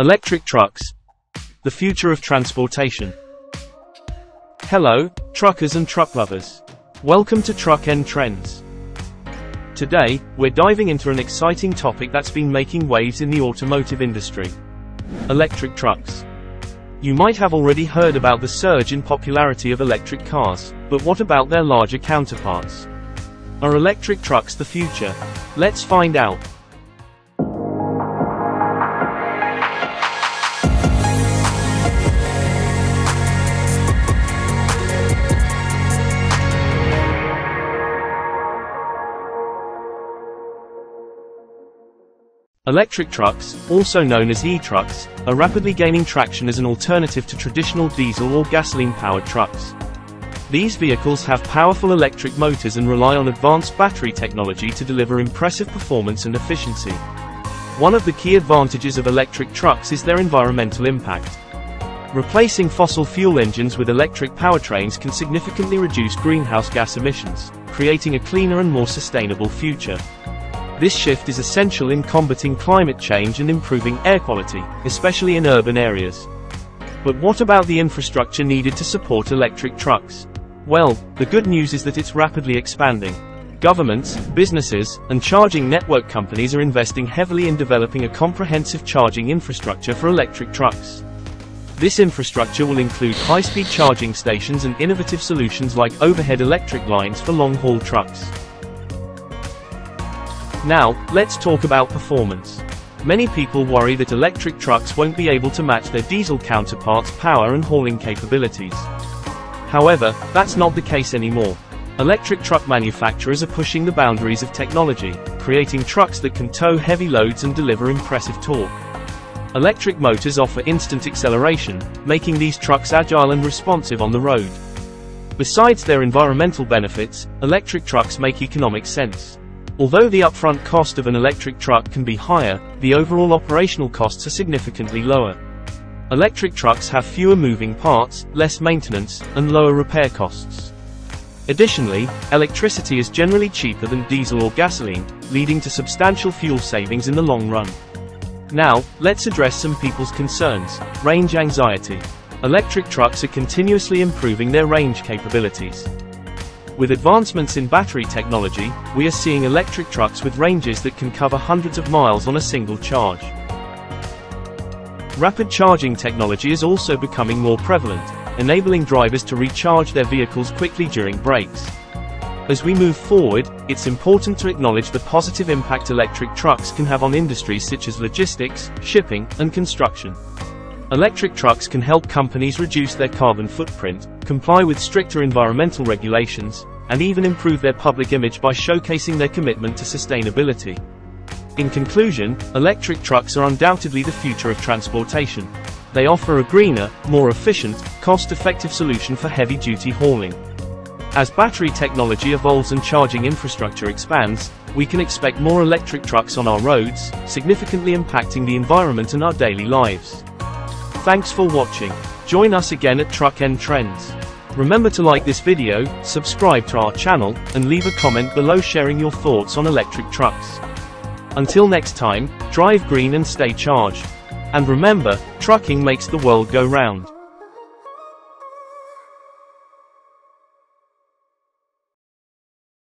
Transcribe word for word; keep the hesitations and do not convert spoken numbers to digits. Electric trucks. The future of transportation. Hello, truckers and truck lovers. Welcome to TruckNTrendz. Today, we're diving into an exciting topic that's been making waves in the automotive industry. Electric trucks. You might have already heard about the surge in popularity of electric cars, but what about their larger counterparts? Are electric trucks the future? Let's find out. Electric trucks, also known as e-trucks, are rapidly gaining traction as an alternative to traditional diesel or gasoline-powered trucks. These vehicles have powerful electric motors and rely on advanced battery technology to deliver impressive performance and efficiency. One of the key advantages of electric trucks is their environmental impact. Replacing fossil fuel engines with electric powertrains can significantly reduce greenhouse gas emissions, creating a cleaner and more sustainable future. This shift is essential in combating climate change and improving air quality, especially in urban areas. But what about the infrastructure needed to support electric trucks? Well, the good news is that it's rapidly expanding. Governments, businesses, and charging network companies are investing heavily in developing a comprehensive charging infrastructure for electric trucks. This infrastructure will include high-speed charging stations and innovative solutions like overhead electric lines for long-haul trucks. Now, let's talk about performance. Many people worry that electric trucks won't be able to match their diesel counterparts' power and hauling capabilities. However, that's not the case anymore. Electric truck manufacturers are pushing the boundaries of technology, creating trucks that can tow heavy loads and deliver impressive torque. Electric motors offer instant acceleration, making these trucks agile and responsive on the road. Besides their environmental benefits, electric trucks make economic sense. Although the upfront cost of an electric truck can be higher, the overall operational costs are significantly lower. Electric trucks have fewer moving parts, less maintenance, and lower repair costs. Additionally, electricity is generally cheaper than diesel or gasoline, leading to substantial fuel savings in the long run. Now, let's address some people's concerns: range anxiety. Electric trucks are continuously improving their range capabilities. With advancements in battery technology, we are seeing electric trucks with ranges that can cover hundreds of miles on a single charge. Rapid charging technology is also becoming more prevalent, enabling drivers to recharge their vehicles quickly during breaks. As we move forward, it's important to acknowledge the positive impact electric trucks can have on industries such as logistics, shipping, and construction. Electric trucks can help companies reduce their carbon footprint, comply with stricter environmental regulations, and even improve their public image by showcasing their commitment to sustainability. In conclusion, electric trucks are undoubtedly the future of transportation. They offer a greener, more efficient, cost-effective solution for heavy-duty hauling. As battery technology evolves and charging infrastructure expands, we can expect more electric trucks on our roads, significantly impacting the environment and our daily lives. Thanks for watching. Join us again at TruckNTrendz. Remember to like this video, subscribe to our channel, and leave a comment below sharing your thoughts on electric trucks. Until next time, drive green and stay charged. And remember, trucking makes the world go round.